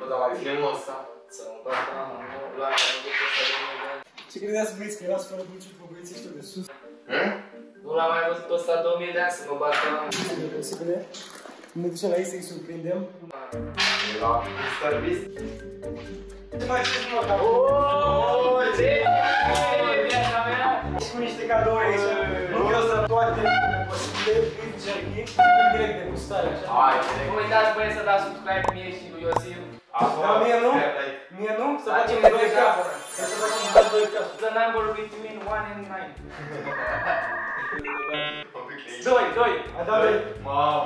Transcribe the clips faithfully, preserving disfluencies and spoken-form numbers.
Bă, dar mai filmul ăsta. Ți-am dat mama, nu, la aia, nu duc ăsta de mine, bă. Ce credeați, băieți, că erați fără bucit cu băieții ăștia de sus? Hă? Nu l-am mai văzut ăsta două mii de ani să mă bat la mine. Ce de posibile? Ne ducem la ei să-i surprindem. E la MrBeast. Ce mai știți, mă, dar... Oooo, ce? E viața mea? Ești cu niște cadouri aici. Nu vreau să toate posibile, în jerky, în direct de gustare, așa. Hai, direct. Nu uitați, băieți, să dați subscribe mie și lui Iosif. Dar mie nu? Mie nu? Să facem doi K. Să facem doi K. The number between one and nine. doi, doi. A dat doi. Mau.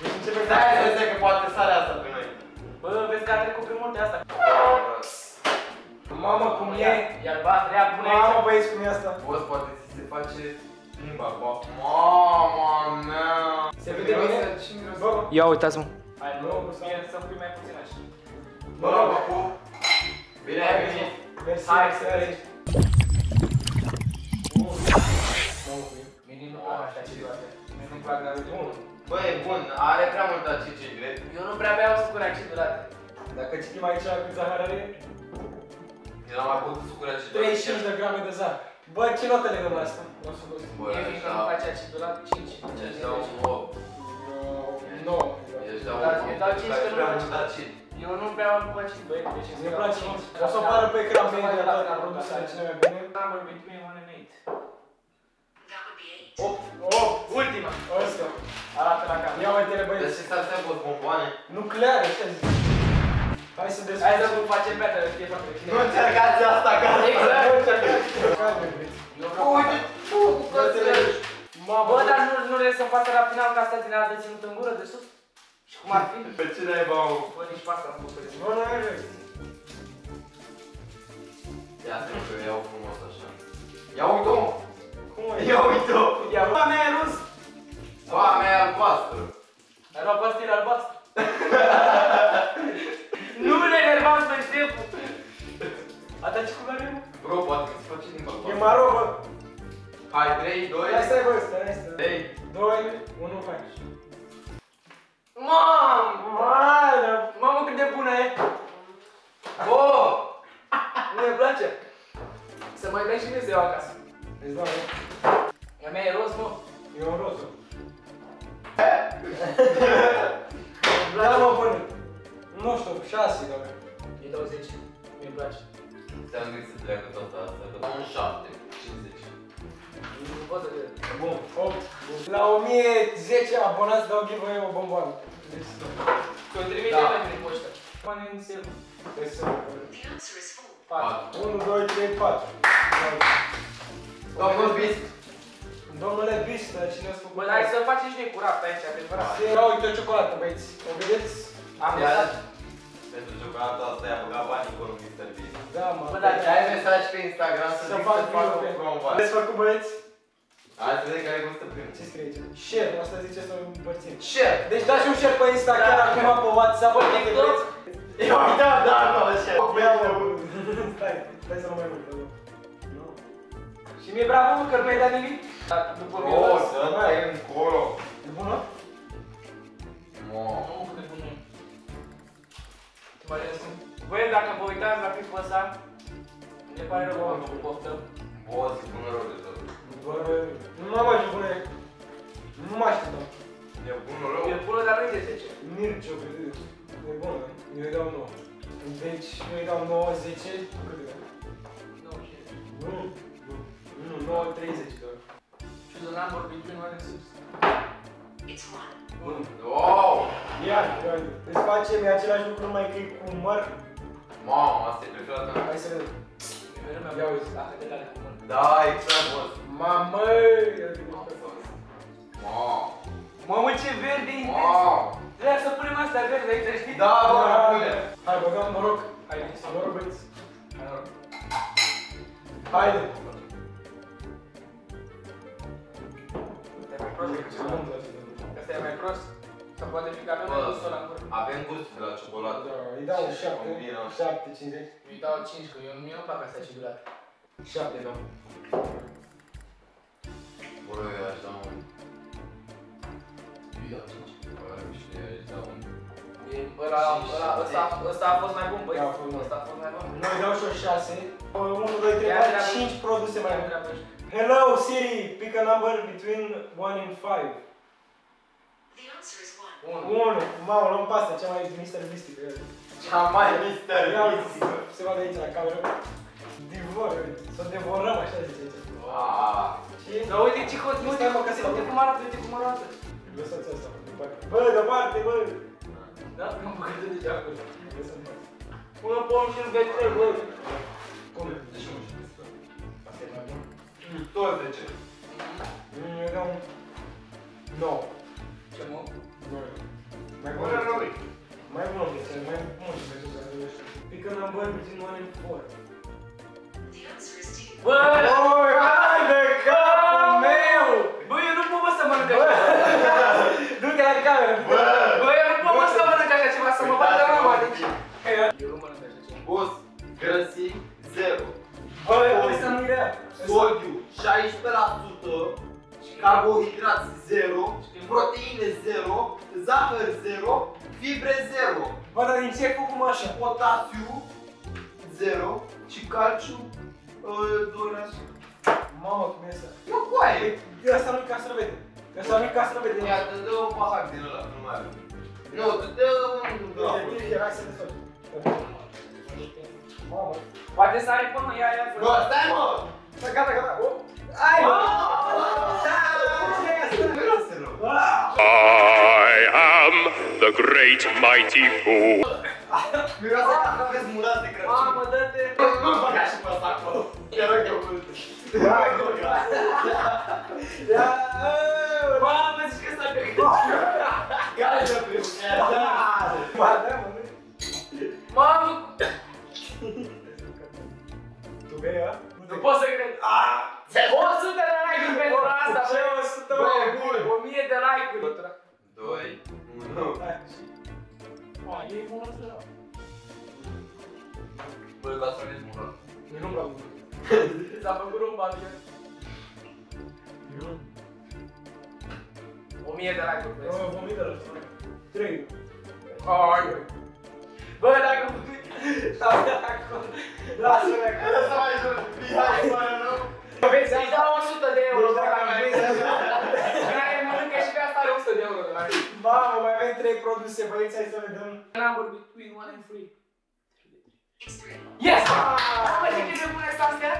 Deci începe să hai să zic că poate sare asta pe noi. Bă, vezi că a trecut prin multe astea. Mamă, cum e? Iar va treia pune aici. Mamă, băieți, cum e asta? Bă, poate ți se face limba, bă. Mama mea. Se vede bine? Ia uitați-mă. Hai, nu, să pui mai puțin așa. Bă, bă, cu... Bine ai venit! Hai, să vezi! Minim, așa ceva. Nu-mi plac la bun. Bă, e bun, are prea mult acid, cred. Eu nu prea beau sucuri acidulate. Dacă citim aici cât zahăr are? El am avut sucuri acidulate. treizeci și cinci de grame de zahăr. Bă, ce notă le dăm la asta? E mică, nu face acidulat, cinci. Ești dau opt. nouă. Ești dau opt. Dau cinci că nu face acid. Eu nu prea am plăcit, băie, deci îmi place mult. O să apară pe ecran pe ideea ta, că produsele cele mai bune. Number between one and eight. opt, opt, ultima! Asta, arată la cap. Ia uite-le, băie. Deci ăsta stai pot pompoane? Nucleare, ăsta zic. Hai să desfăcim. Hai să vă facem pe atâta, fie foarte bine. Nu încercați asta, gata! Exact! Nu încercați! Calme, băieți. Uite, tu, cu cățele! Bă, dar nu le să-mi facă la final, că asta din altă ținut în gură de sus? Și cum ar fi? Pe ce n-ai bau? Bă, nici pasta am pus pe zi. Bă, n-ai rău. Ia, trebuie că iau frumos așa. Ia uite-o! Cum e? Ia uite-o! Ia, bă, mea e rus! Bă, mea e albastră! Ai luat pastil albastră? Nu ne enervam să ștepul! Atat ce culoare e? Bro, poate că-ți face din bă. E maro, bă! Hai, trei, doi... Hai, stai, bă, stai, stai! trei, doi, unu, faci! Mamă! Mamă, cât de bună e! Bă! Nu-mi place! Să mai merg și nu-ți deu acasă. Îți dau, nu? La mea e roz, mă? E un roz, mă. Îmi place? Da, mă, bune! Nu știu, șase, dacă. E douăzeci. Mi-mi place. Ți-am gândit să treacă toată asta, că am un șapte, cincizeci. Nu pot să vedem. Bun, opt. La o mie zece abonați dau giveaway o bomboană. Că o trimite la mine poștă. Bani în sel. patru, unu, doi, trei, patru. Domnul Beast. Domnule Beast, dar cine ați făcut? Bă, dar hai să faci și noi curat aici, adevărat. Ia uite o ciocolată, băieți. O vedeți? Am lăsat. Pentru ciocolata asta i-a băgat banii cu MrBeast. Da, mă. Bă, dar ai mesaj pe Instagram să zic să fac o promovare. Vedeți făcut, băieți? Hai să vedem care e gustă primul. Ce scrie aici? Share, asta zice să împărțim. Share! Deci dați un share pe Instagram acum, pe WhatsApp, pe TikTok. Eu uitam, da, nu, share. Ia, mă, bun. Stai, stai să nu mai mult. Nu. Și mi-e bravo, mă, că nu mi-ai dat nimic. Dar după mie o să dai încolo. E bună? Mă. Nu, cât de bună. Băi, dacă vă uitați la clipul ăsta, ne pare rău, mă, cu poftă. Bă, zic bună rău de tot. Bă, nu am așa bună. Nu mă așteptam. E bună rău? E bună, dar nu e de zece. Mirci, eu cred. E bună, eu îi dau nouă. Deci, eu îi dau nouă, zece, cât de dau? nouă, șase. Nu, nu, nouă, treizeci de ori. Și de la vorbim pe noi în sus. It's one. Wow! Iar, îți facem același lucru numai că e cu măr. Mamă, asta e preferată. Hai să vedem. Ia uite, asta e tare cu măr. Da, exact, bă. Mamă! Mamă, ce verde intens! Trebuie să punem astea verde aici, le știi? Da, bă, pune! Hai, băgăm, noroc! Hai, noroc, băiți! Hai, noroc! Haide! Te-ai mai prost decât ce mântă așa. Asta e mai prost? Sau poate fi că avem mai gustul ăla în gură. Avem gustul la ciocolată. Da, îi dau șapte, șapte, cincizeci. Îi dau cinci, că eu nu-mi plac astea acidulate. șapte, dau. Bă, eu aș da un... Îi dau cinci. Bă, și eu aș da un... Ăsta a fost mai bun, băi. Ăsta a fost mai bun. Noi dau și o șase. unu, doi, trei, patru, cinci produse mai bune. Hello Siri, pick a number between one and five. The answer is unu. Mamă, luăm pasta, cea mai MrBeast pe el. Cea mai MrBeast. Se vadă aici la cameră. Divor, să devorăm, așa zice aici. Dar uite ce hot, uite cum arată, uite cum arată. Lăsați asta, bă, departe, bă. Da? Am păcătă deja acolo. Pune pom și nu vei trec, bă. Cum? Deci nu știu. Asta e mai bun. Toți de ce? Eu dau un... nouă. Ce mă? Mai bun la noi. Mai bun, mai bun și pe ce să nu știu. Pică n-am băi puțin oare în foră. Bă! Hai de capul meu! Bă, eu nu pot să mănânc așa. Du-te la cameră! Bă, eu nu pot să mănânc așa ceva, să mă bat la mama, deci... Eu nu mănânc așa ceva. Os, grăsimi, zero. Bă, ăsta nu-i rea. Sodiu, șaisprezece la sută. Carbohidrați zero, proteine zero, zahăr zero, fibre zero. Bă, dar din ce ai făcut așa? Potasiu zero și calciu doi la sută. Mamă, cum e asta? Eu coaie! Asta nu-i castrăvete. Asta nu-i castrăvete. Ia, te dă un pahar din ăla, nu mai are. Nu, te dă un... Hai să te faci. Mamă. Poate să are până, ia, ia. Bă, stai mă! Stai, gata, gata. Ai, mă! I am the great mighty fool. Miroase că nu aveți murat de Crăciun. Mamă, dă-te! Nu-mi băga și pe asta acolo. Te rog eu mult. Ia, ia, mamă, zici că s-a pregătit. Care e de primul? Ba, da, mă, nu? Mamă! Tu vei, a? Nu pot să cred. o sută de like-uri pentru asta, băi! o mie de like-uri! doi, unu... Băi, e bună să rău! Băi, v-ați rău-ți bună? Eu nu-mi rău bună! S-a făcut un bani! o mie de like-uri, băi! o mie de like-uri! trei! Băi, dacă puteți... Stau de acolo! Lasă-mă! Lasă-mă mai jos! Bihai, bără, nu? Vezi, îi dau o sută de euro, dacă mai vezi așa. Când ai mănâncă și pe asta are o sută de euro. Mamă, mai avem trei produse, băieți, hai să vedem. N-am vorbit cu Ioan and Free. Yes! Mă, ce crede bune asta astea?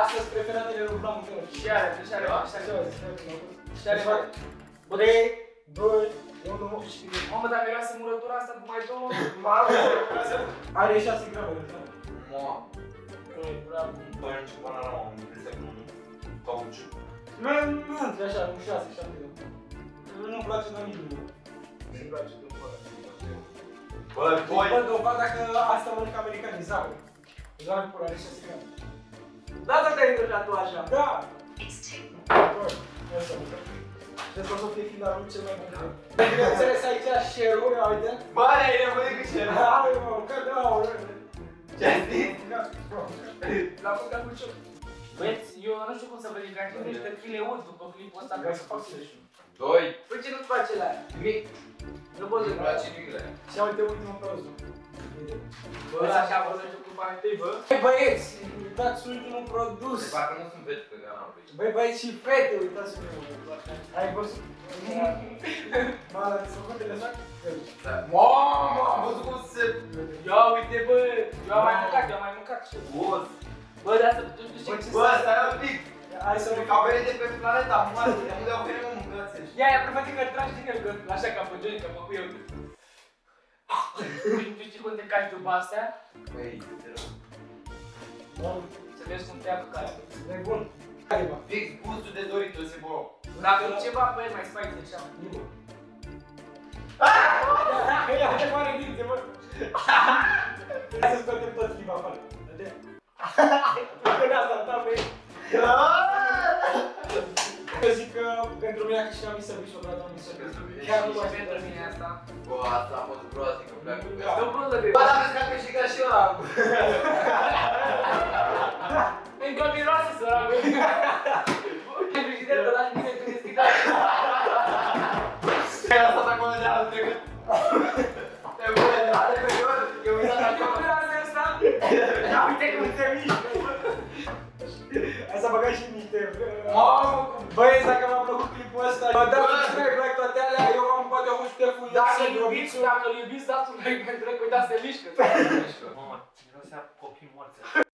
Astăzi preferatele lui Blanc. Și are, și are, și are. Și are, bă. trei, doi, unu, și... Mamă, dar miroase murătura asta cu mai două. Mamă, are șase grame. Mamă. Băi, nu știu până la mă, nu cred că nu cauciu. Nu, nu, între așa, nu șase, șapte. Nu-mi place de nimic. Nu-mi place de un pără. Bă, doi! Bă, dă-o fac dacă asta mănâncă americanii, zahăr. Zahăr pur, are șase grame. Da, da, te-ai întâlnat tu așa. Da! Bă, ia să mă. Deci o să fie finalul cel mai bun. Înțeles aici share-ul, ia uite. Bă, e nevoie cu share-ul. Da, mă, că da, urmă. Ce-ai zis? L-a făcut cu ciocul. Băieți, eu nu știu cum să vă ridic, nu știu că le urc după clipul ăsta ca să fac selection. doi. Păi ce nu-ți place la aia? Nimic. Nu pot să-mi place nimic la aia. Și uite, ultimul prozul. Bă, așa vă să-mi cu pantei, bă. Băi, băieți, uitați ultimul produs. De parcă nu sunt fete pe canal, băieți. Băi, băieți și fete, uitați ultimul. Ai văzut? Mă, dar ți-a făcut telefon? Mamă, am văzut cum se... Ia uite, bă! Eu am mai mâncat, eu am mai mâncat și eu. Bă, de asta tu știu ce... Bă, stai un pic! Hai să mânc avere de pe planeta, moare! Unde au venit mă mâncați? Ia, ia, prefate că-l tragi din el, că... Așa, ca pe Johnny, că mă pui eu. Nu știu cum te caci după astea? Băi, te rog. Bun. Să vezi cum te ia păcarea. E bun. Fix gustul de Doritos e bolo. Dacă nu ceva, băi, mai spicy așa. E bun. Aaaa! Ia, te mare gândi, mă! Hai să scoatem toți limba afară. Dă-te! Până asta, ta, băi! Eu zic că pentru mine a câștigat MrBeast și o vreodată MrBeast. Chiar nu mai pentru mine asta. Bă, asta a fost groaznică, pleacă. Dă-mi blândă de... Bă, dar vezi că a câștigat și ăla! Încă miroase, sărabă! În frigider, vă dați mine când deschidați! Ai lăsat acolo de anul trecut? Nu vreau asta? Da, uite cum te mișcă! Hai să băgăm și niște... Mamă, băieți, dacă v-a plăcut clipul ăsta, dați un like, like toate alea, eu v-am poate un șteful. Dacă-l iubiți, dacă-l iubiți, dați un like, pentru că uitați, se mișcă! Mamă, miroase a copii morți.